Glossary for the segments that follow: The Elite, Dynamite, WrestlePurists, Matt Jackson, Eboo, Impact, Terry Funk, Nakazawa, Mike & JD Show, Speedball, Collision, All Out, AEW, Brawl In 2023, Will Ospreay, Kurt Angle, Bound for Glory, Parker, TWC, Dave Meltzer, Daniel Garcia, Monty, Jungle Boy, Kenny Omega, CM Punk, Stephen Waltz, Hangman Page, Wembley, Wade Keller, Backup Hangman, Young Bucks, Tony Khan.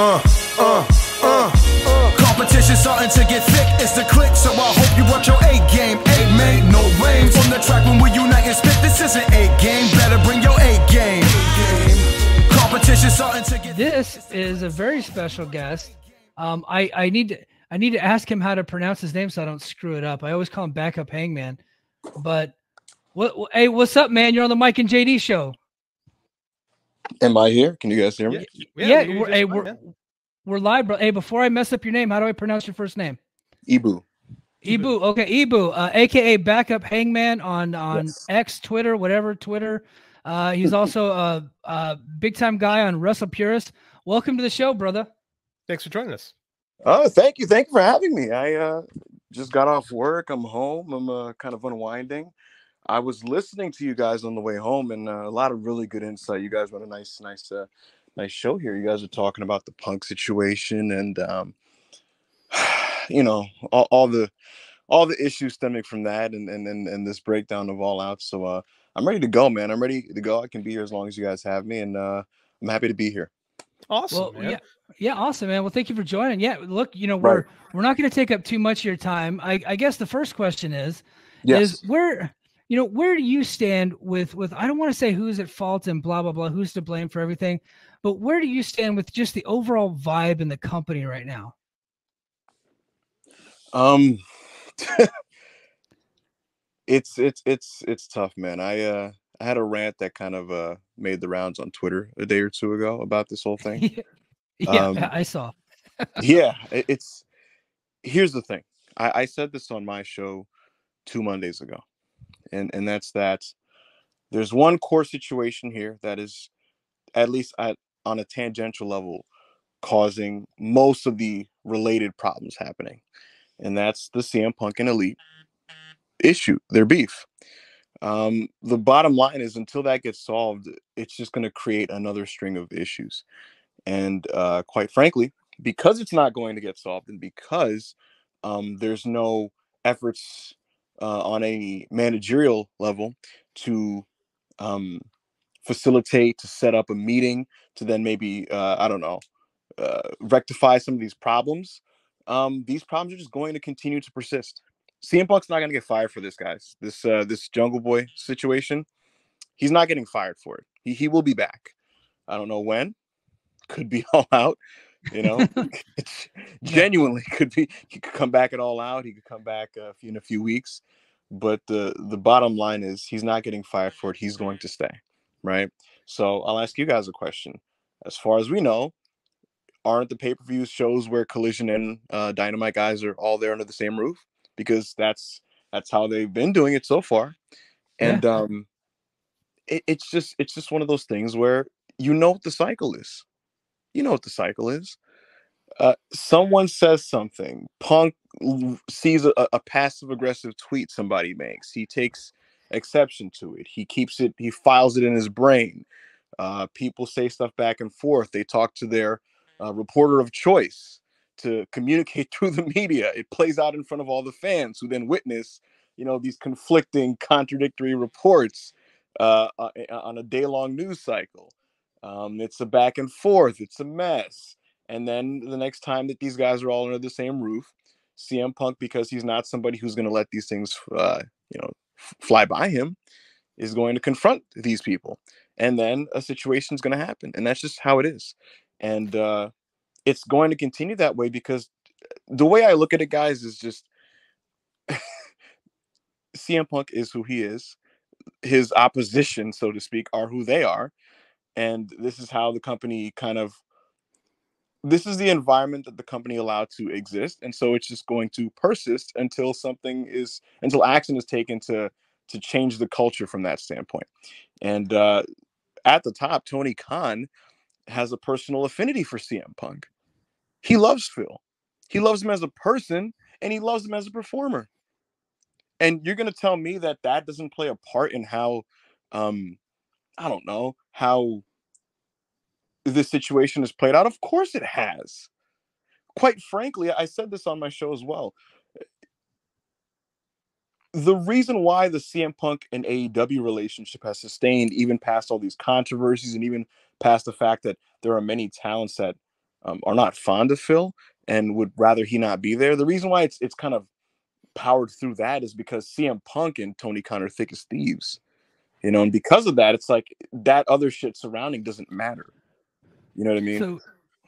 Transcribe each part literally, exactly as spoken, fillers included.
Uh, uh, uh, uh. Competition's starting to get thick, it's the click, so I hope you work your A game. A made no lanes on the track when we unite and spit. This isn't A game, better bring your A game. Competition's starting to get thick. This is a very special guest. Um, I I need to I need to ask him how to pronounce his name so I don't screw it up. I always call him Backup Hangman, but. What, hey, what's up, man? You're on the Mike and J D show. Am I here? Can you guys hear me? Yeah, yeah, yeah we're, hey, we're, yeah. we're live, bro. Hey, before I mess up your name, how do I pronounce your first name? Eboo. Eboo. Okay, Eboo, uh, a k a. Backup Hangman on, on yes. X, Twitter, whatever, Twitter. Uh, he's also a, a big-time guy on WrestlePurists. Welcome to the show, brother. Thanks for joining us. Oh, thank you. Thank you for having me. I uh, just got off work. I'm home. I'm uh, kind of unwinding. I was listening to you guys on the way home, and uh, a lot of really good insight. You guys run a nice, nice, uh, nice show here. You guys are talking about the Punk situation, and um, you know, all, all the all the issues stemming from that, and and and, and this breakdown of All Out. So uh, I'm ready to go, man. I'm ready to go. I can be here as long as you guys have me, and uh, I'm happy to be here. Awesome, well, man. Yeah, yeah, awesome, man. Well, thank you for joining. Yeah, look, you know, we're right. we're not going to take up too much of your time. I, I guess the first question is, yes. is where. You know, where do you stand with, with, I don't want to say who's at fault and blah, blah, blah, who's to blame for everything, but where do you stand with just the overall vibe in the company right now? Um, it's, it's, it's, it's tough, man. I, uh, I had a rant that kind of, uh, made the rounds on Twitter a day or two ago about this whole thing. yeah, um, I saw. yeah. It, it's, here's the thing. I, I said this on my show two Mondays ago. And and that's that. There's one core situation here that is, at least at, on a tangential level, causing most of the related problems happening, and that's the C M Punk and Elite issue, their beef. Um, the bottom line is, until that gets solved, it's just going to create another string of issues. And uh, quite frankly, because it's not going to get solved, and because um, there's no efforts. Uh, on a managerial level to um, facilitate, to set up a meeting, to then maybe, uh, I don't know, uh, rectify some of these problems. Um, these problems are just going to continue to persist. C M Punk's not going to get fired for this, guys. This uh, this Jungle Boy situation, he's not getting fired for it. He, he will be back. I don't know when. Could be All Out. You know, genuinely could be. He could come back at All Out. He could come back uh, in a few weeks. But the the bottom line is he's not getting fired for it. He's going to stay, right? So I'll ask you guys a question. As far as we know, aren't the pay-per-view shows where Collision and uh, Dynamite guys are all there under the same roof? Because that's that's how they've been doing it so far. And yeah. um, it, it's just it's just one of those things where you know what the cycle is. You know what the cycle is. Uh, someone says something. Punk sees a, a passive-aggressive tweet somebody makes. He takes exception to it. He keeps it. He files it in his brain. Uh, people say stuff back and forth. They talk to their uh, reporter of choice to communicate through the media. It plays out in front of all the fans who then witness, you know, these conflicting, contradictory reports uh, on a day-long news cycle. Um, it's a back and forth. It's a mess. And then the next time that these guys are all under the same roof, C M Punk, because he's not somebody who's going to let these things, uh, you know, fly by him, is going to confront these people. And then a situation is going to happen. And that's just how it is. And uh, it's going to continue that way because the way I look at it, guys, is just C M Punk is who he is. His opposition, so to speak, are who they are. And this is how the company kind of, this is the environment that the company allowed to exist. And so it's just going to persist until something is, until action is taken to, to change the culture from that standpoint. And uh, at the top, Tony Khan has a personal affinity for C M Punk. He loves Phil. He loves him as a person and he loves him as a performer. And you're going to tell me that that doesn't play a part in how, um, I don't know, how this situation has played out. Of course it has. Quite frankly, I said this on my show as well. The reason why the C M Punk and A E W relationship has sustained even past all these controversies and even past the fact that there are many talents that um, are not fond of Phil and would rather he not be there. The reason why it's it's kind of powered through that is because C M Punk and Tony Khan are thick as thieves, you know, and because of that, it's like that other shit surrounding doesn't matter. You know what I mean? So,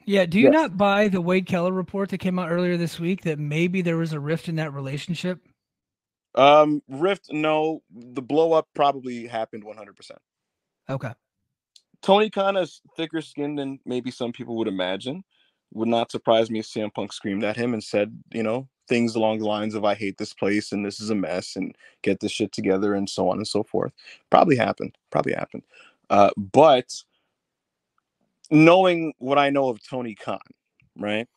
yeah. Do you yes. not buy the Wade Keller report that came out earlier this week that maybe there was a rift in that relationship? Um, rift? No, the blow up probably happened one hundred percent. Okay. Tony Khan is thicker skinned than maybe some people would imagine. Would not surprise me if C M Punk screamed at him and said, you know, things along the lines of, I hate this place and this is a mess and get this shit together and so on and so forth. Probably happened. Probably happened. Uh, but knowing what I know of Tony Khan, right?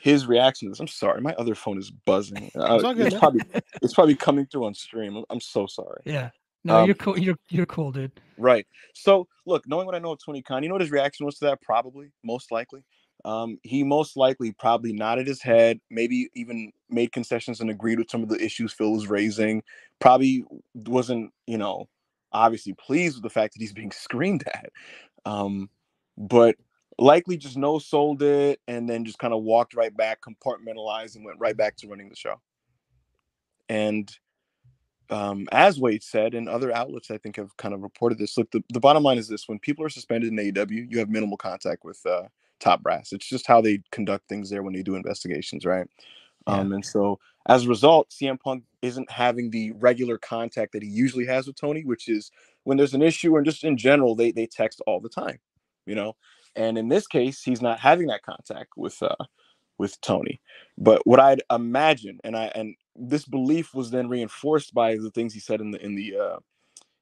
His reaction to this, I'm sorry, my other phone is buzzing. Uh, it's, it's, probably, it's probably coming through on stream. I'm so sorry. Yeah. No, um, you're cool. You're, you're cool, dude. Right. So look, knowing what I know of Tony Khan, you know what his reaction was to that? Probably, most likely. Um, he most likely probably nodded his head, maybe even made concessions and agreed with some of the issues Phil was raising. Probably wasn't, you know, obviously pleased with the fact that he's being screamed at. Um, but likely just no-sold it and then just kind of walked right back, compartmentalized, and went right back to running the show. And um, as Wade said, and other outlets I think have kind of reported this, look, the, the bottom line is this. When people are suspended in A E W, you have minimal contact with uh, top brass. It's just how they conduct things there when they do investigations, right? Yeah. Um, and so as a result, C M Punk isn't having the regular contact that he usually has with Tony, which is when there's an issue or just in general, they they text all the time, you know? And in this case, he's not having that contact with uh, with Tony. But what I'd imagine, and I and this belief was then reinforced by the things he said in the in the uh,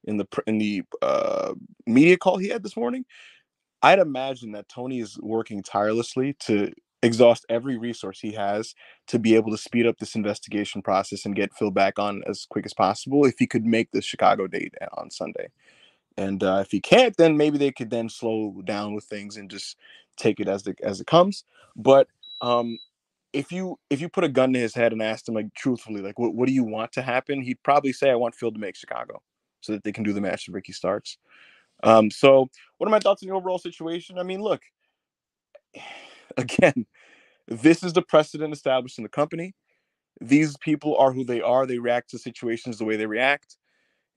in the in the uh, media call he had this morning. I'd imagine that Tony is working tirelessly to exhaust every resource he has to be able to speed up this investigation process and get Phil back on as quick as possible if he could make the Chicago date on Sunday. And uh, if he can't, then maybe they could then slow down with things and just take it as the, as it comes. But um, if you if you put a gun to his head and asked him, like, truthfully, like, what, what do you want to happen? He'd probably say, I want Phil to make Chicago so that they can do the match with Ricky Starks. Um, so what are my thoughts on the overall situation? I mean, look, again, this is the precedent established in the company. These people are who they are. They react to situations the way they react.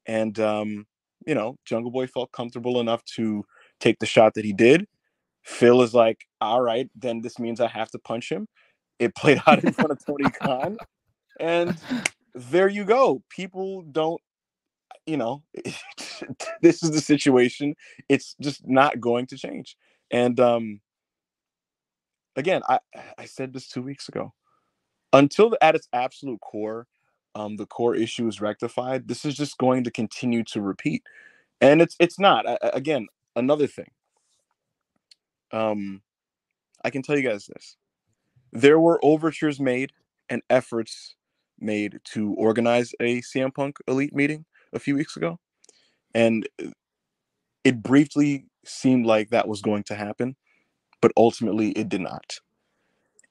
And, um, you know, Jungle Boy felt comfortable enough to take the shot that he did. Phil is like, all right, then this means I have to punch him. It played out in front of Tony Khan. And there you go. People don't, you know, this is the situation. It's just not going to change. And um, again, I, I said this two weeks ago. Until the, at its absolute core, Um, the core issue is rectified, this is just going to continue to repeat. And it's it's not. I, again, another thing. Um, I can tell you guys this. There were overtures made and efforts made to organize a C M Punk Elite meeting a few weeks ago. And it briefly seemed like that was going to happen, but ultimately it did not.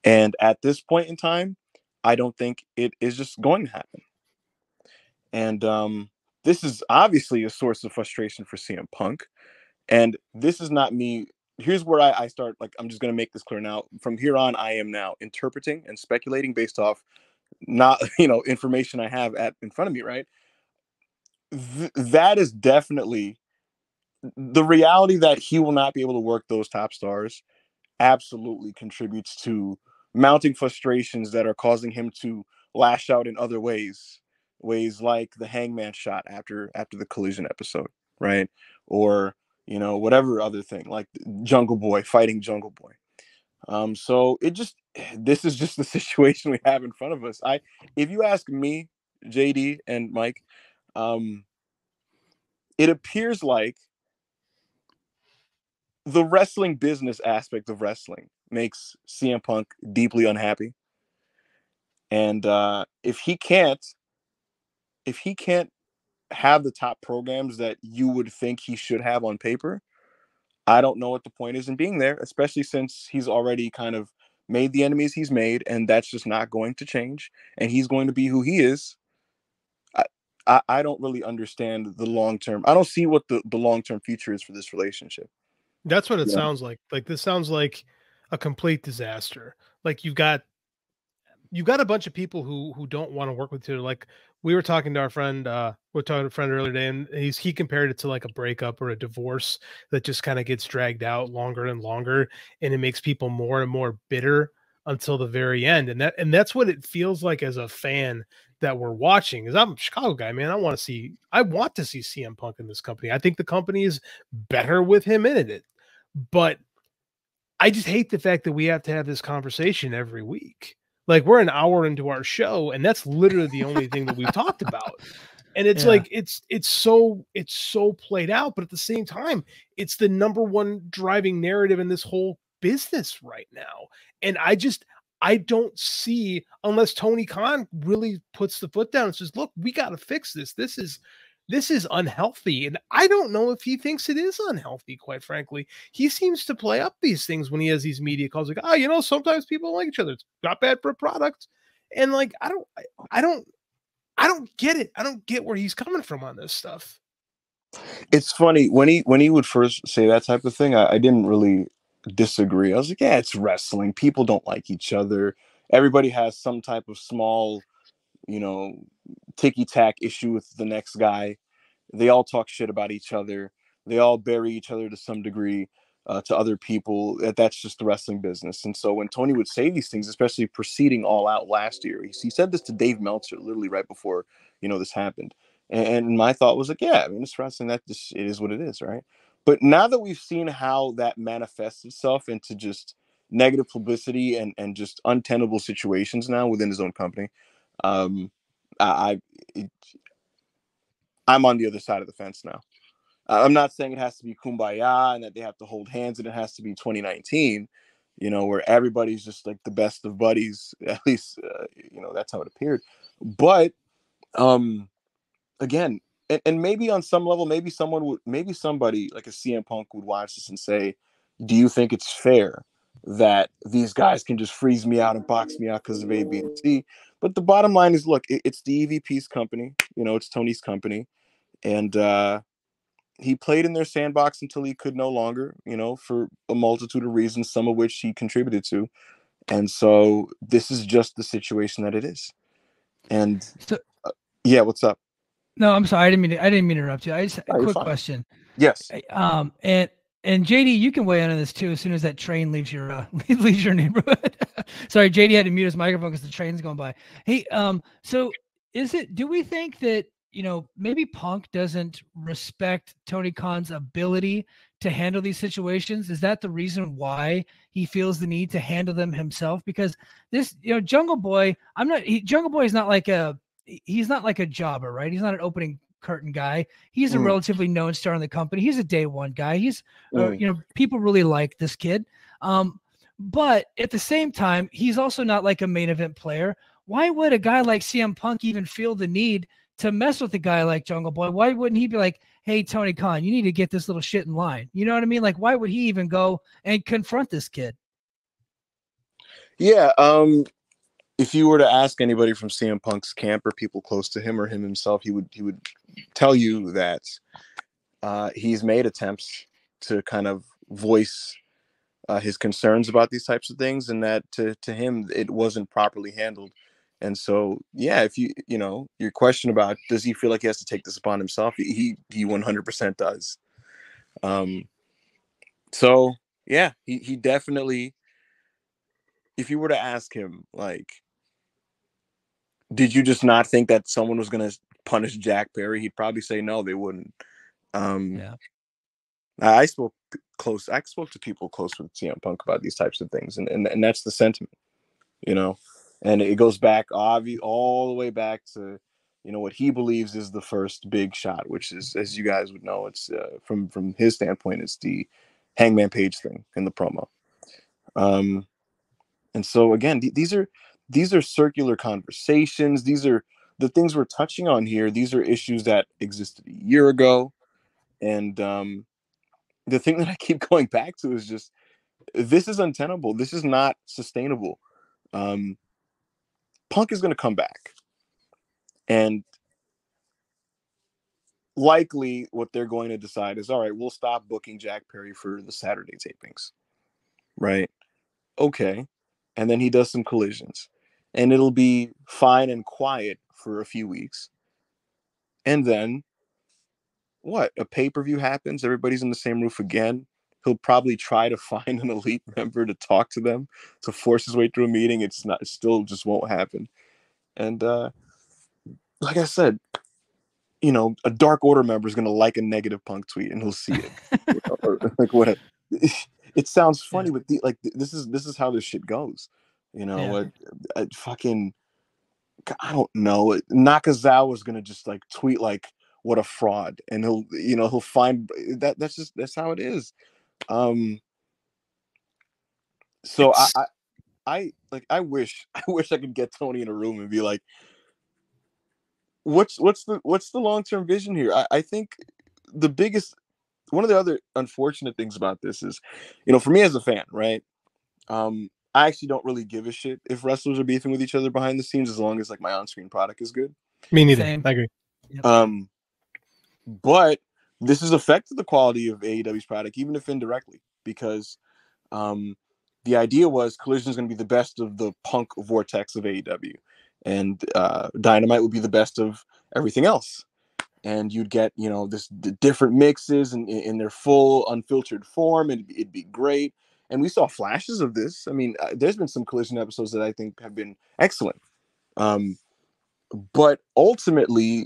And at this point in time, I don't think it is just going to happen. And um, this is obviously a source of frustration for C M Punk. And this is not me. Here's where I, I start. Like, I'm just going to make this clear now. From here on, I am now interpreting and speculating based off not, you know, information I have at in front of me, right? Th- that is definitely the reality that he will not be able to work those top stars absolutely contributes to mounting frustrations that are causing him to lash out in other ways, ways like the Hangman shot after after the Collision episode, right? Or, you know, whatever other thing, like Jungle Boy fighting Jungle Boy. Um, so it just, this is just the situation we have in front of us. I, if you ask me, J D and Mike, um, it appears like the wrestling business aspect of wrestling makes C M Punk deeply unhappy. And uh, if he can't, if he can't have the top programs that you would think he should have on paper, I don't know what the point is in being there, especially since he's already kind of made the enemies he's made, and that's just not going to change. And he's going to be who he is. I I, I don't really understand the long-term. I don't see what the, the long-term future is for this relationship. That's what it yeah. sounds like. Like, this sounds like a complete disaster. Like you've got you've got a bunch of people who who don't want to work with you. Like we were talking to our friend, uh, we were talking to a friend earlier today, and he's he compared it to like a breakup or a divorce that just kind of gets dragged out longer and longer, and it makes people more and more bitter until the very end. And that and that's what it feels like as a fan that we're watching. Is I'm a Chicago guy, man. I want to see I want to see C M Punk in this company. I think the company is better with him in it. But I just hate the fact that we have to have this conversation every week. Like we're an hour into our show, and that's literally the only thing that we've talked about. And it's yeah. like it's it's so it's so played out, but at the same time, it's the number one driving narrative in this whole business right now. And I just I don't see, unless Tony Khan really puts the foot down and says, "Look, we got to fix this. This is this is unhealthy." And I don't know if he thinks it is unhealthy, quite frankly. He seems to play up these things when he has these media calls like, "Oh, you know, sometimes people like each other. It's not bad for a product." And like, I don't I don't I don't get it. I don't get where he's coming from on this stuff. It's funny when he when he would first say that type of thing, I, I didn't really disagree. I was like, yeah, it's wrestling. People don't like each other. Everybody has some type of small, you know, ticky-tack issue with the next guy. They all talk shit about each other. They all bury each other to some degree uh, to other people. That's just the wrestling business. And so when Tony would say these things, especially preceding All Out last year, he, he said this to Dave Meltzer literally right before, you know, this happened. And, and my thought was like, yeah, I mean, it's wrestling. That just, it is what it is, right? But now that we've seen how that manifests itself into just negative publicity and, and just untenable situations now within his own company, um, I, it, I'm on the other side of the fence now. I'm not saying it has to be kumbaya and that they have to hold hands and it has to be twenty nineteen, you know, where everybody's just like the best of buddies. At least, uh, you know, that's how it appeared. But um, again, And, and maybe on some level, maybe someone would, maybe somebody like a C M Punk would watch this and say, "Do you think it's fair that these guys can just freeze me out and box me out because of A, B, and C?" But the bottom line is, look, it, it's the E V P's company. You know, it's Tony's company, and uh, he played in their sandbox until he could no longer. You know, for a multitude of reasons, some of which he contributed to, and so this is just the situation that it is. And uh, yeah, what's up? No, I'm sorry. I didn't mean to, I didn't mean to interrupt you. I just a oh, quick question. Yes. Um, and and J D, you can weigh in on this too. As soon as that train leaves your uh, leaves your neighborhood. Sorry, J D had to mute his microphone because the train's going by. Hey, um, so is it? Do we think that you know maybe Punk doesn't respect Tony Khan's ability to handle these situations? Is that the reason why he feels the need to handle them himself? Because this, you know, Jungle Boy. I'm not. He, Jungle Boy is not like a. He's not like a jobber, right? He's not an opening curtain guy. He's a mm. relatively known star in the company. He's a day one guy. He's, mm. uh, you know, people really like this kid. Um, but at the same time, he's also not like a main event player. Why would a guy like C M Punk even feel the need to mess with a guy like Jungle Boy? Why wouldn't he be like, "Hey, Tony Khan, you need to get this little shit in line"? You know what I mean? Like, why would he even go and confront this kid? Yeah. Um, If you were to ask anybody from C M Punk's camp or people close to him or him himself, he would he would tell you that uh, he's made attempts to kind of voice uh, his concerns about these types of things, and that to to him it wasn't properly handled. And so, yeah, if you you know your question about does he feel like he has to take this upon himself, he he one hundred percent does. Um, so yeah, he he definitely. If you were to ask him, like, did you just not think that someone was going to punish Jack Perry? He'd probably say no, they wouldn't. Um, yeah. I spoke close. I spoke to people close with C M Punk about these types of things, and and, and that's the sentiment, you know. And it goes back obvi all the way back to, you know, what he believes is the first big shot, which is, as you guys would know, it's uh, from from his standpoint, it's the Hangman Page thing in the promo. Um. And so again, th these are these are circular conversations. These are the things we're touching on here. These are issues that existed a year ago, and um, the thing that I keep going back to is just this is untenable. This is not sustainable. Um, Punk is going to come back, and likely what they're going to decide is, all right, we'll stop booking Jack Perry for the Saturday tapings, right? okay. And then he does some collisions. And it'll be fine and quiet for a few weeks. And then, what? A pay-per-view happens. Everybody's in the same roof again. He'll probably try to find an Elite member to talk to them, to force his way through a meeting. It's not, it still just won't happen. And uh, like I said, you know, a Dark Order member is going to like a negative Punk tweet and he'll see it. You know, or, like, whatever. It sounds funny, yeah. but the, like, this is, this is how this shit goes. You know, yeah. I, I fucking, I don't know. Nakazawa is going to just like tweet like, what a fraud. And he'll, you know, he'll find that. That's just, that's how it is. Um, so I, I, I like, I wish, I wish I could get Tony in a room and be like, what's, what's the, what's the long-term vision here? I, I think the biggest, one of the other unfortunate things about this is, you know, for me as a fan, right. Um, I actually don't really give a shit if wrestlers are beefing with each other behind the scenes, as long as like my on-screen product is good. Me neither. Same. I agree. Yep. Um, but this has affected the quality of A E W's product, even if indirectly, because um, the idea was Collision is going to be the best of the Punk vortex of A E W, and uh, Dynamite would be the best of everything else. And you'd get, you know, this d- different mixes in, in their full unfiltered form, and it'd be great. And we saw flashes of this. I mean, uh, there's been some Collision episodes that I think have been excellent. Um, but ultimately,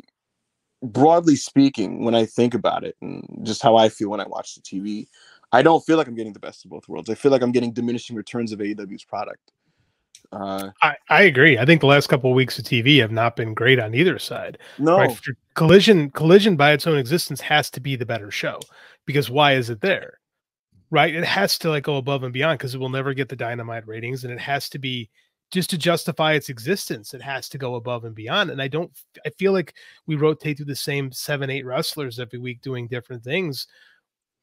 broadly speaking, when I think about it and just how I feel when I watch the T V, I don't feel like I'm getting the best of both worlds. I feel like I'm getting diminishing returns of A E W's product. Uh, I, I agree. I think the last couple of weeks of T V have not been great on either side. No. Right? Collision, Collision by its own existence has to be the better show, because why is it there? Right, it has to like go above and beyond, because it will never get the Dynamite ratings, and it has to be, just to justify its existence, it has to go above and beyond. And I don't, I feel like we rotate through the same seven, eight wrestlers every week doing different things.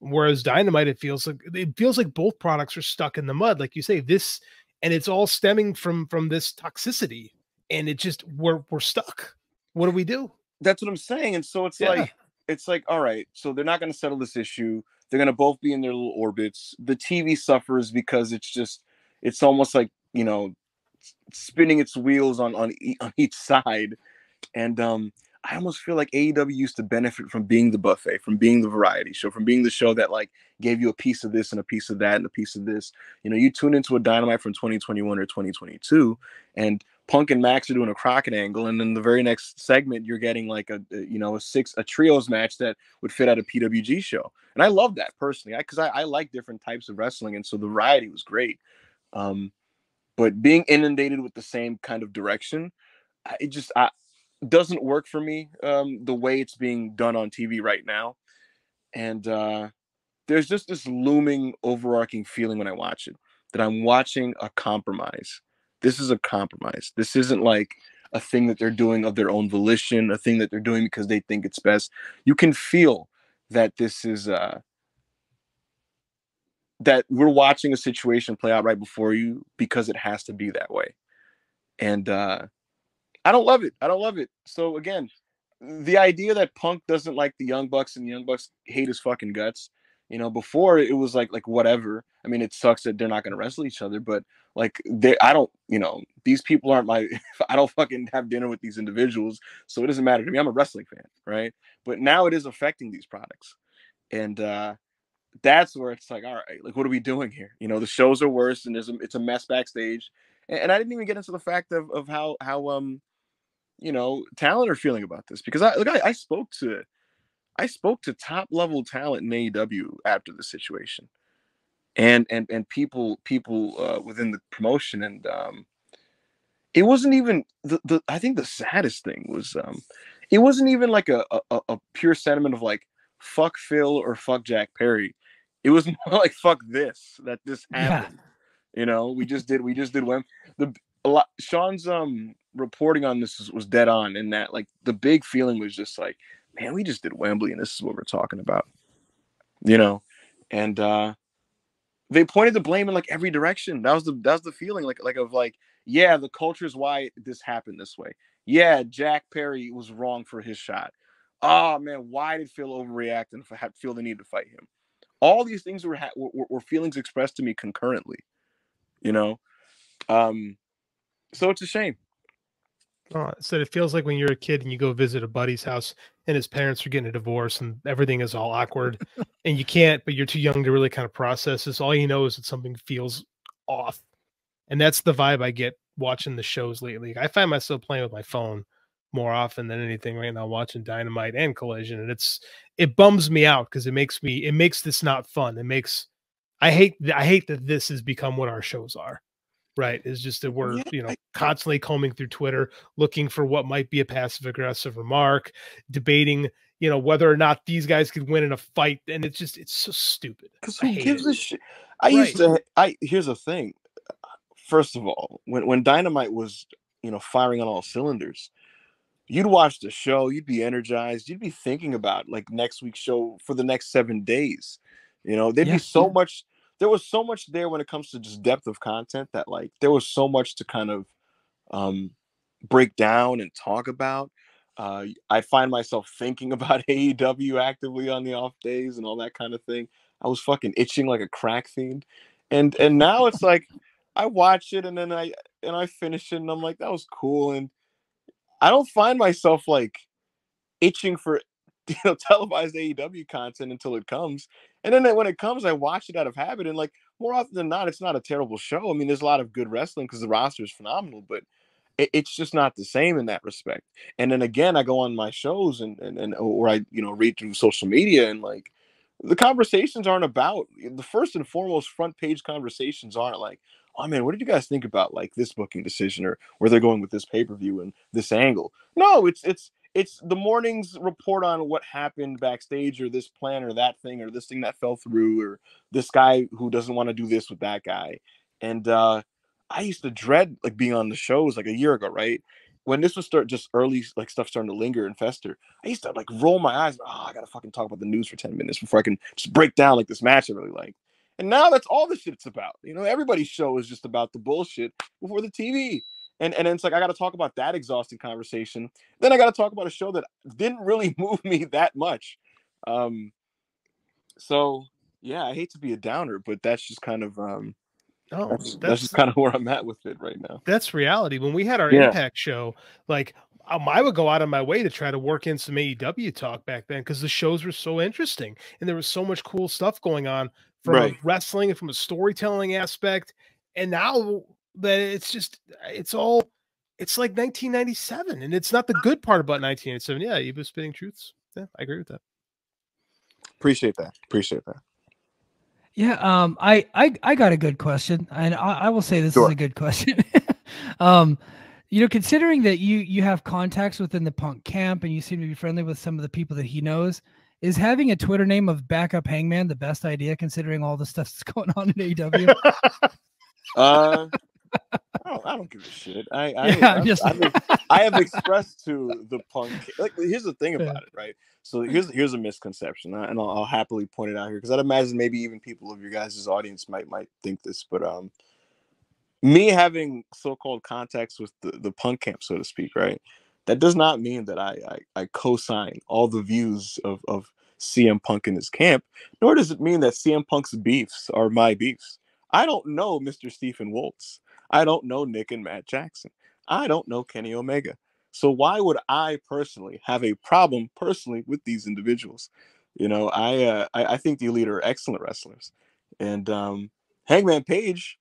Whereas Dynamite, it feels like it feels like both products are stuck in the mud, like you say. This, and it's all stemming from from this toxicity, and it just we're we're stuck. What do we do? That's what I'm saying. And so it's yeah. like it's like all right, so they're not going to settle this issue. They're going to both be in their little orbits. The T V suffers because it's just, it's almost like, you know, spinning its wheels on, on, e- on each side. And um, I almost feel like A E W used to benefit from being the buffet, from being the variety show, from being the show that like gave you a piece of this and a piece of that and a piece of this. You know, you tune into a Dynamite from twenty twenty-one or twenty twenty-two, and Punk and Max are doing a Crockett angle, and then the very next segment you're getting like a, a you know a six a trios match that would fit at a P W G show. And I love that personally, because I, I, I like different types of wrestling, and so the variety was great. Um, but being inundated with the same kind of direction, it just I, doesn't work for me. Um, the way it's being done on T V right now, and uh, there's just this looming, overarching feeling when I watch it that I'm watching a compromise. This is a compromise. This isn't like a thing that they're doing of their own volition, a thing that they're doing because they think it's best. You can feel that this is, uh, that we're watching a situation play out right before you because it has to be that way. And uh, I don't love it. I don't love it. So again, the idea that Punk doesn't like the Young Bucks and the Young Bucks hate his fucking guts. You know, before it was like, like whatever. I mean, it sucks that they're not going to wrestle each other, but like, they, I don't, you know, these people aren't my, I don't fucking have dinner with these individuals. So it doesn't matter to me. I'm a wrestling fan. Right. But now it is affecting these products. And uh, that's where it's like, all right, like, what are we doing here? You know, the shows are worse, and there's a, it's a mess backstage. And, and I didn't even get into the fact of, of how, how, um, you know, talent are feeling about this, because I, look, I, I spoke to it. I spoke to top level talent in A E W after the situation, and and and people people uh, within the promotion, and um, it wasn't even the, the I think the saddest thing was um, it wasn't even like a, a a pure sentiment of like fuck Phil or fuck Jack Perry. It was more like fuck this that this happened. Yeah. You know, we just did we just did Wembley. The a lot, Sean's um reporting on this was, was dead on, in that like the big feeling was just like, man, we just did Wembley, and this is what we're talking about, you know. And uh, they pointed the blame in like every direction. That was the that was the feeling, like like of like, yeah, the culture is why this happened this way. Yeah, Jack Perry was wrong for his shot. Oh man, why did Phil overreact and feel the need to fight him? All these things were ha- were, were feelings expressed to me concurrently, you know? Um, so it's a shame. Oh, so it feels like when you're a kid and you go visit a buddy's house and his parents are getting a divorce and everything is all awkward and you can't, but you're too young to really kind of process this. All you know is that something feels off. And that's the vibe I get watching the shows lately. I find myself playing with my phone more often than anything right now, watching Dynamite and Collision. And it's, it bums me out because it makes me, it makes this not fun. It makes, I hate, I hate that this has become what our shows are. Right. It's just that we're, yeah, you know, I, constantly combing through Twitter, looking for what might be a passive aggressive remark, debating, you know, whether or not these guys could win in a fight. And it's just, it's so stupid. Because who gives a shit? I right. used to, I, here's the thing. First of all, when, when Dynamite was, you know, firing on all cylinders, you'd watch the show, you'd be energized, you'd be thinking about like next week's show for the next seven days. You know, there'd yeah. be so much. There was so much there when it comes to just depth of content that like there was so much to kind of um, break down and talk about. Uh, I find myself thinking about A E W actively on the off days and all that kind of thing. I was fucking itching like a crack fiend. And and now it's like I watch it and then I and I finish it and I'm like, that was cool. And I don't find myself like itching for, you know, televised A E W content until it comes, and then when it comes, I watch it out of habit. And like more often than not, it's not a terrible show. I mean, there's a lot of good wrestling because the roster is phenomenal, but it, it's just not the same in that respect. And then again, I go on my shows and and and or I you know read through social media and like the conversations aren't about the first and foremost front page conversations aren't like, oh man, what did you guys think about like this booking decision or where they're going with this pay per view and this angle? No, it's it's. It's the morning's report on what happened backstage or this plan or that thing or this thing that fell through or this guy who doesn't want to do this with that guy. And uh, I used to dread like being on the shows like a year ago, right? When this was start just early, like stuff starting to linger and fester, I used to like roll my eyes. Oh, I got to fucking talk about the news for ten minutes before I can just break down like this match I really like. And now that's all the shit it's about. You know, everybody's show is just about the bullshit before the T V. And, and then it's like, I got to talk about that exhausting conversation. Then I got to talk about a show that didn't really move me that much. Um, so, yeah, I hate to be a downer, but that's just kind of um, oh, that's, that's, that's just kind of where I'm at with it right now. That's reality. When we had our yeah. Impact show, like um, I would go out of my way to try to work in some A E W talk back then because the shows were so interesting and there was so much cool stuff going on from right. wrestling and from a storytelling aspect. And now that it's just, it's all, it's like nineteen ninety-seven, and it's not the good part about nineteen ninety-seven. Yeah, Eboo spitting truths. Yeah, I agree with that. Appreciate that. Appreciate that. Yeah, um, I, I, I got a good question, and I, I will say this sure. is a good question. um, you know, considering that you you have contacts within the Punk camp, and you seem to be friendly with some of the people that he knows, is having a Twitter name of Backup Hangman the best idea considering all the stuff that's going on in A E W? uh. I don't, I don't give a shit. I I, yeah, I've, just... I've, I've, I have expressed to the Punk. Like, here's the thing about it, right? So here's here's a misconception, and I'll, I'll happily point it out here because I'd imagine maybe even people of your guys' audience might might think this, but um, me having so-called contacts with the the Punk camp, so to speak, right? That does not mean that I I, I co-sign all the views of of C M Punk in his camp, nor does it mean that C M Punk's beefs are my beefs. I don't know Mister Stephen Waltz. I don't know Nick and Matt Jackson. I don't know Kenny Omega. So why would I personally have a problem personally with these individuals? You know, I uh, I, I think the Elite are excellent wrestlers. And um, Hangman Page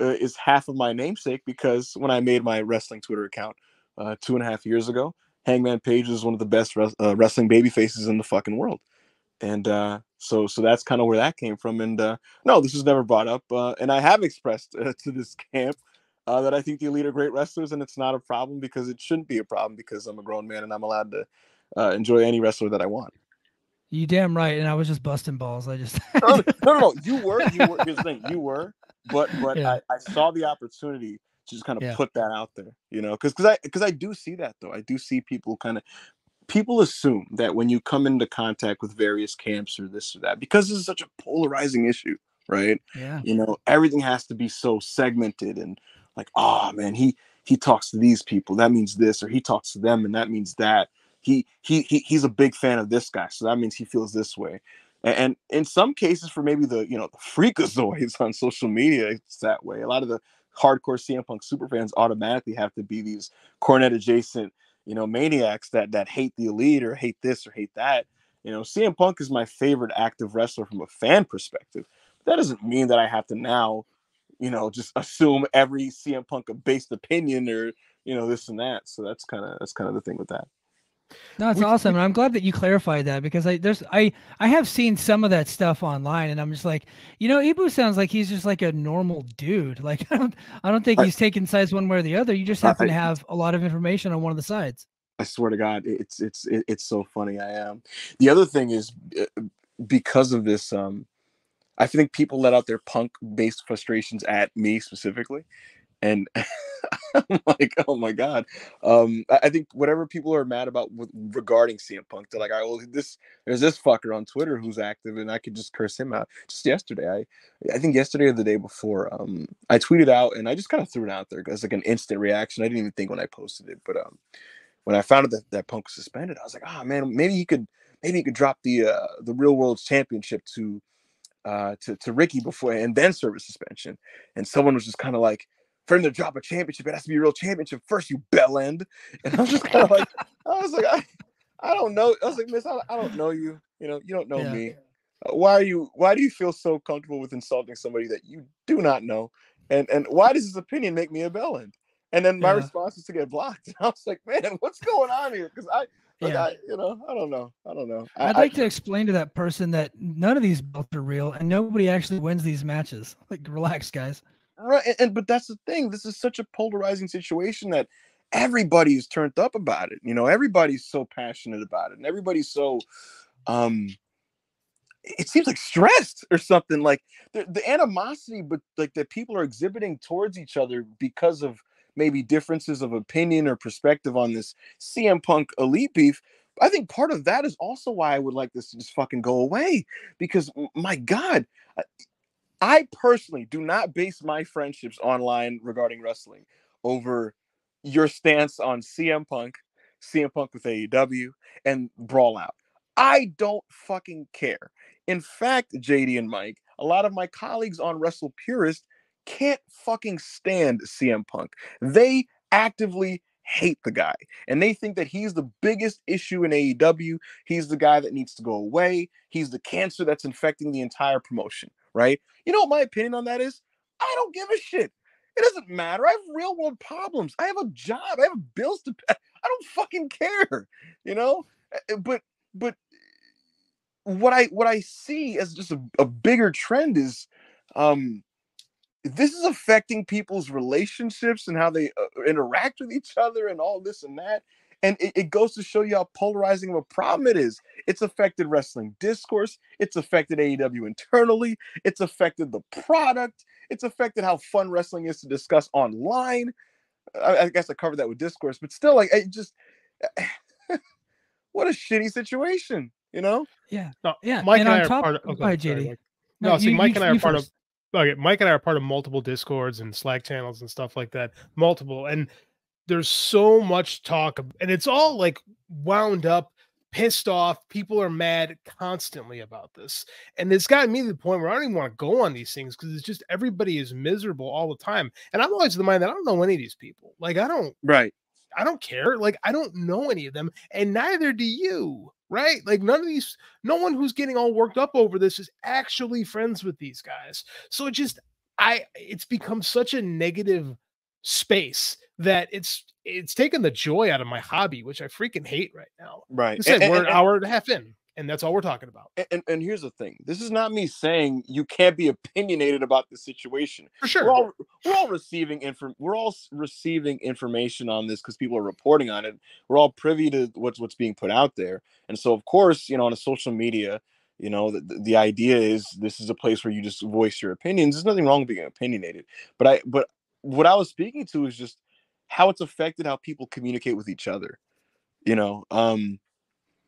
uh, is half of my namesake because when I made my wrestling Twitter account uh, two and a half years ago, Hangman Page is one of the best res uh, wrestling babyfaces in the fucking world. And uh, so, so that's kind of where that came from. And uh, no, this was never brought up. Uh, and I have expressed uh, to this camp Uh, that I think the Elite are great wrestlers, and it's not a problem because it shouldn't be a problem because I'm a grown man and I'm allowed to uh, enjoy any wrestler that I want. You damn right, and I was just busting balls. I just no, no, no, no, you were, you were. Here's the thing, you were, but but yeah. I, I saw the opportunity to just kind of yeah. put that out there, you know, because because I because I do see that though. I do see people kind of people assume that when you come into contact with various camps or this or that, because this is such a polarizing issue, right? Yeah, you know, everything has to be so segmented and. Like, oh man, he he talks to these people. That means this, or he talks to them, and that means that. He he he he's a big fan of this guy, so that means he feels this way. And, and in some cases, for maybe the, you know, the freakazoids on social media, it's that way. A lot of the hardcore C M Punk superfans automatically have to be these cornet adjacent, you know, maniacs that that hate the Elite or hate this or hate that. You know, C M Punk is my favorite active wrestler from a fan perspective. That doesn't mean that I have to now, you know, just assume every C M Punk based opinion or, you know, this and that. So that's kind of that's kind of the thing with that. No, it's we, awesome. We, and I'm glad that you clarified that, because I there's I I have seen some of that stuff online, and I'm just like, you know, Eboo sounds like he's just like a normal dude. Like I don't I don't think I, he's taking sides one way or the other. You just happen I, to have a lot of information on one of the sides. I swear to God, it's it's it's so funny. I am. The other thing is, because of this, um, I think people let out their Punk-based frustrations at me specifically. And I'm like, oh my God. Um, I think whatever people are mad about with, regarding C M Punk, they're like, all right, well, this, there's this fucker on Twitter who's active and I could just curse him out. Just yesterday, I I think yesterday or the day before, um, I tweeted out and I just kind of threw it out there as like an instant reaction. I didn't even think when I posted it, but um, when I found out that, that Punk was suspended, I was like, ah, oh, man, maybe he could, maybe he could drop the, uh, the Real World Championship to, uh, to, to Ricky before and then serve a suspension. And someone was just kind of like, for him to drop a championship, it has to be a real championship first, you bellend. And I was just kind of like, I was like, I, I don't know. I was like, miss, I, I don't know you. You know, you don't know yeah. me. Uh, why are you? Why do you feel so comfortable with insulting somebody that you do not know? And and why does his opinion make me a bellend? And then my yeah. response was to get blocked. And I was like, man, what's going on here? Because I. Like yeah. I, you know, I don't know. I don't know. I, I'd like I, to explain to that person that none of these belts are real and nobody actually wins these matches. Like, relax, guys. Right, and, and but that's the thing. This is such a polarizing situation that everybody's turned up about it. You know, everybody's so passionate about it, and everybody's so, um, it seems like stressed or something. Like the, the animosity, but like that people are exhibiting towards each other because of maybe differences of opinion or perspective on this C M Punk Elite beef. I think part of that is also why I would like this to just fucking go away, because my God, I personally do not base my friendships online regarding wrestling over your stance on C M Punk, C M Punk with A E W, and Brawl Out. I don't fucking care. In fact, J D and Mike, a lot of my colleagues on WrestlePurists can't fucking stand C M Punk. They actively hate the guy, and they think that he's the biggest issue in A E W. He's the guy that needs to go away. He's the cancer that's infecting the entire promotion, right? You know what my opinion on that is? I don't give a shit. It doesn't matter. I have real world problems. I have a job. I have bills to pay. I don't fucking care, you know? But but what I what I see as just a, a bigger trend is um this is affecting people's relationships and how they uh, interact with each other and all this and that. And it, it goes to show you how polarizing of a problem it is. It's affected wrestling discourse. It's affected A E W internally. It's affected the product. It's affected how fun wrestling is to discuss online. I, I guess I covered that with discourse, but still, like, I just, what a shitty situation, you know? Yeah. No, yeah. Mike and, and I are top, part of, okay, sorry, J D. Mike. No, no you, see, Mike you, and I are part first. of, Okay, Mike and I are part of multiple Discords and Slack channels and stuff like that. Multiple. And there's so much talk, and it's all like wound up, pissed off. People are mad constantly about this. And it's gotten me to the point where I don't even want to go on these things, because it's just everybody is miserable all the time. And I'm always of the mind that I don't know any of these people. Like, I don't, right. I don't care. Like, I don't know any of them, and neither do you. Right? Like, none of these, no one who's getting all worked up over this is actually friends with these guys. So it just, I, it's become such a negative space that it's, it's taken the joy out of my hobby, which I freaking hate right now. Right. Like I said, we're and, an hour and a half in, and that's all we're talking about. And, and here's the thing. This is not me saying you can't be opinionated about the situation. For sure. We're all, we're all receiving info. We're all receiving information on this because people are reporting on it. We're all privy to what's, what's being put out there. And so, of course, you know, on a social media, you know, the, the idea is this is a place where you just voice your opinions. There's nothing wrong with being opinionated. But I, but what I was speaking to is just how it's affected how people communicate with each other. You know, um,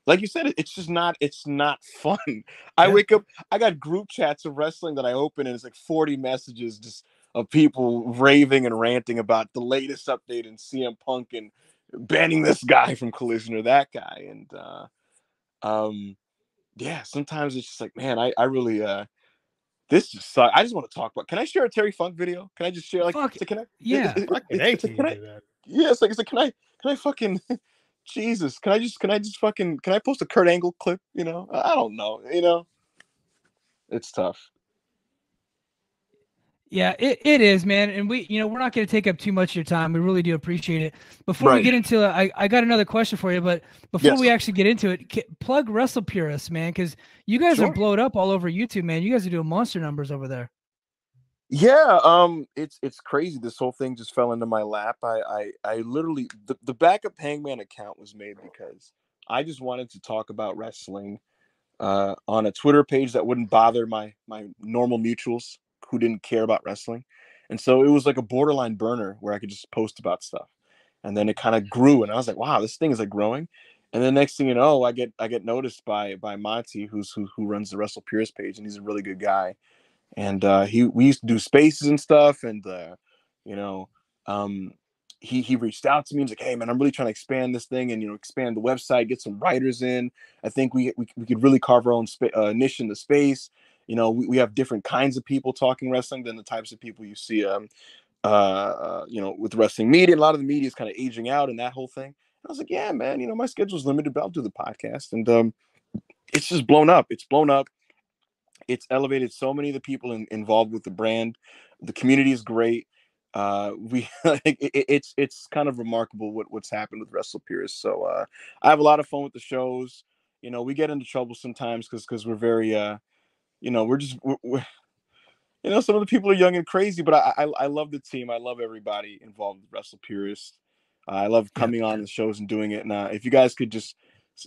like you said, it's just not, it's not fun. I wake up, I got group chats of wrestling that I open, and it's like forty messages just of people raving and ranting about the latest update in C M Punk and banning this guy from Collision or that guy. And, uh, um, yeah, sometimes it's just like, man, I, I really, uh, this just sucks. I just want to talk about, can I share a Terry Funk video? Can I just share, like, Fuck, so can I? Yeah. It, it, it, it, can can I, that. Yeah, it's like, it's like, can I, can I fucking, Jesus, can I just, can I just fucking, can I post a Kurt Angle clip? You know, I don't know, you know, it's tough. Yeah, it, it is, man. And we, you know, we're not going to take up too much of your time. We really do appreciate it. Before right. we get into it, I, I got another question for you, but before yes. we actually get into it, k- plug WrestlePurists, man, because you guys sure. are blowed up all over YouTube, man. You guys are doing monster numbers over there. Yeah, um, it's it's crazy. This whole thing just fell into my lap. I I, I literally, the, the Backup Hangman account was made because I just wanted to talk about wrestling uh, on a Twitter page that wouldn't bother my my normal mutuals who didn't care about wrestling. And so it was like a borderline burner where I could just post about stuff. And then it kind of grew and I was like, wow, this thing is like growing. And the next thing you know, I get I get noticed by by Monty, who's who who runs the WrestlePurists page, and he's a really good guy. And uh he we used to do spaces and stuff, and uh you know, um he he reached out to me and was like, hey man, I'm really trying to expand this thing and, you know, expand the website, get some writers in. I think we we, we could really carve our own spa- uh, niche in the space. You know, we, we have different kinds of people talking wrestling than the types of people you see, um, uh, uh, you know, with wrestling media. A lot of the media is kind of aging out and that whole thing. And I was like, yeah, man, you know, my schedule's limited, but I'll do the podcast. And um, it's just blown up. It's blown up. It's elevated so many of the people in, involved with the brand. The community is great. Uh, we it, it's it's kind of remarkable what, what's happened with WrestlePurists. So uh, I have a lot of fun with the shows. You know, we get into trouble sometimes because because we're very uh, – you know, we're just, we're, we're, you know, some of the people are young and crazy, but I, I, I love the team. I love everybody involved with WrestlePurists. Uh, I love coming yeah. on the shows and doing it. And uh, if you guys could just,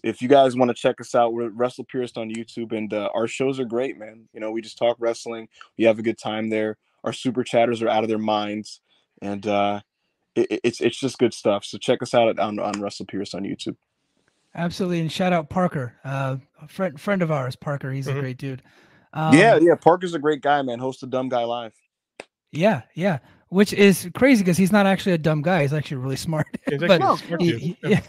if you guys want to check us out, we're WrestlePurists on YouTube, and uh, our shows are great, man. You know, we just talk wrestling. We have a good time there. Our super chatters are out of their minds, and uh, it, it's it's just good stuff. So check us out at, on on WrestlePurists on YouTube. Absolutely, and shout out Parker, uh, a friend friend of ours, Parker. He's mm-hmm. a great dude. Um, yeah, yeah. Parker's a great guy, man. Hosts a Dumb Guy Live. Yeah, yeah. Which is crazy because he's not actually a dumb guy. He's actually really smart. He's but no, he, he, yeah.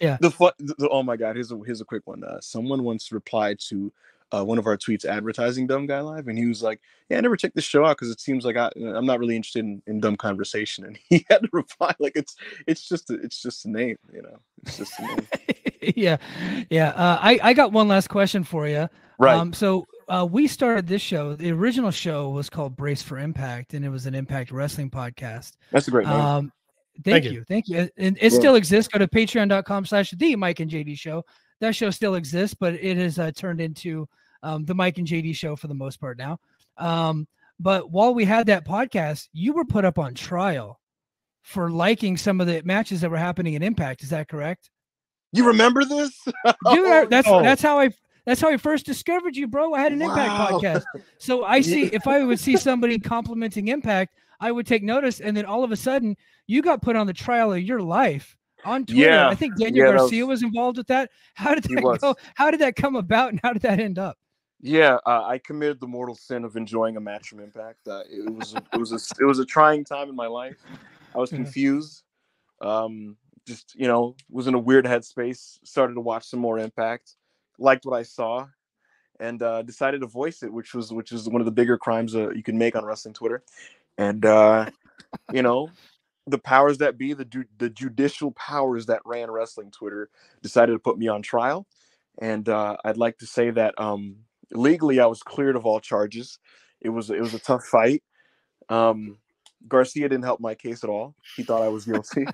yeah. The, fu- the, the oh my God. Here's a here's a quick one. Uh, someone once replied to uh, one of our tweets advertising Dumb Guy Live, and he was like, "Yeah, I never checked this show out because it seems like I I'm not really interested in, in dumb conversation." And he had to reply like, "It's it's just a, it's just a name, you know. It's just a name." yeah, yeah. Uh, I I got one last question for you. Right. Um, so uh, we started this show. The original show was called Brace for Impact, and it was an Impact Wrestling podcast. That's a great name. Um, thank, thank you. you. Thank you. And it yeah. still exists. Go to patreon.com slash the Mike and J D Show. That show still exists, but it has uh, turned into um, the Mike and J D Show for the most part now. Um, but while we had that podcast, you were put up on trial for liking some of the matches that were happening in Impact. Is that correct? You remember this? Dude, that's, oh. that's how I... That's how I first discovered you, bro. I had an wow. Impact podcast. So I see, if I would see somebody complimenting Impact, I would take notice. And then all of a sudden, you got put on the trial of your life on Twitter. Yeah. I think Daniel yeah, Garcia was, was involved with that. How did that go? How did that come about, and how did that end up? Yeah, uh, I committed the mortal sin of enjoying a match from Impact. Uh, it was it was a, it was a trying time in my life. I was confused. Um, just, you know, was in a weird headspace. Started to watch some more Impact. Liked what I saw, and uh, decided to voice it, which was which is one of the bigger crimes uh, you can make on wrestling Twitter. And uh, you know, the powers that be, the ju- the judicial powers that ran wrestling Twitter, decided to put me on trial. And uh, I'd like to say that um, legally, I was cleared of all charges. It was it was a tough fight. Um, Garcia didn't help my case at all. He thought I was guilty.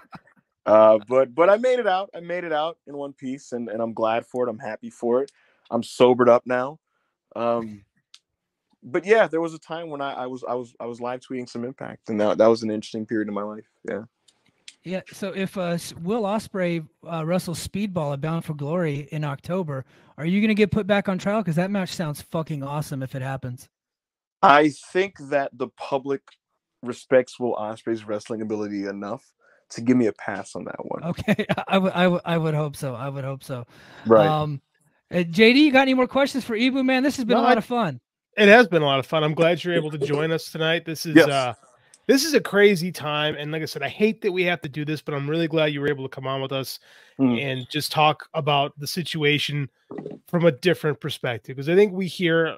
Uh, but but I made it out. I made it out in one piece, and, and I'm glad for it. I'm happy for it. I'm sobered up now. Um, but yeah, there was a time when I, I was I was I was live tweeting some Impact, and that that was an interesting period in my life. Yeah. Yeah. So if uh, Will Ospreay uh, wrestles Speedball at Bound for Glory in October, are you going to get put back on trial? Because that match sounds fucking awesome if it happens. I think that the public respects Will Ospreay's wrestling ability enough to give me a pass on that one. Okay. I would, I would, I would hope so. I would hope so. Right. Um, J D, you got any more questions for Eboo, man? This has been no, a lot I, of fun. It has been a lot of fun. I'm glad you're able to join us tonight. This is, yes. uh, this is a crazy time. And like I said, I hate that we have to do this, but I'm really glad you were able to come on with us mm. and just talk about the situation from a different perspective, because I think we hear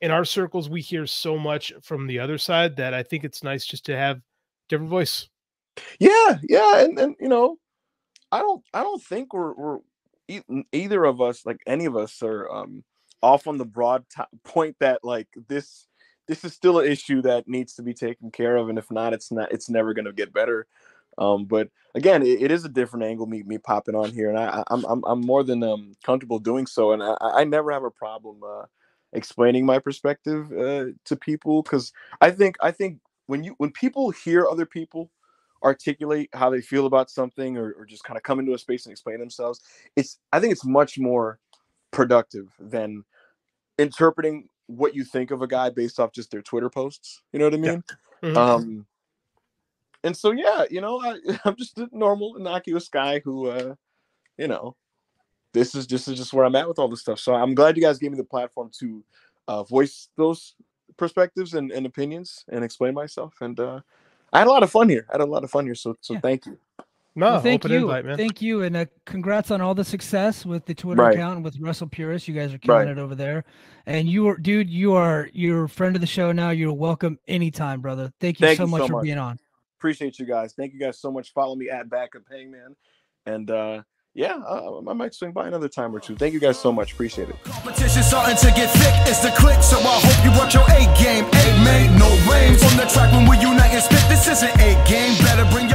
in our circles, we hear so much from the other side that I think it's nice just to have a different voice. Yeah. Yeah. And, and, you know, I don't, I don't think we're, we're e either of us, like any of us are um, off on the broad point that like this, this is still an issue that needs to be taken care of. And if not, it's not, it's never going to get better. Um, but again, it, it is a different angle, me, me popping on here, and I, I'm, I'm, I'm more than um, comfortable doing so. And I, I never have a problem uh, explaining my perspective uh, to people, because I think, I think when you, when people hear other people articulate how they feel about something, or, or just kind of come into a space and explain themselves, it's, I think it's much more productive than interpreting what you think of a guy based off just their Twitter posts. You know what I mean? Yeah. Mm-hmm. Um, and so, yeah, you know, I, I'm just a normal, innocuous guy who, uh, you know, this is just, this is just where I'm at with all this stuff. So I'm glad you guys gave me the platform to uh, voice those perspectives and, and opinions and explain myself. And uh, I had a lot of fun here. I had a lot of fun here. So, so yeah. Thank you. No, well, thank you. Invite, man. Thank you. And uh, congrats on all the success with the Twitter right. account and with WrestlePurists. You guys are killing right. it over there. And you are, dude, you are, you're a friend of the show now. You're welcome anytime, brother. Thank you, thank so, you much so much for being on. Appreciate you guys. Thank you guys so much. Follow me at Backup Hangman. And uh, yeah, uh, I might swing by another time or two. Thank you guys so much. Appreciate it. Competition's starting to get thick. It's the click. So I hope you watch your A game. Eight made no rain. On the track when we unite and spit. This is an A game. Better bring your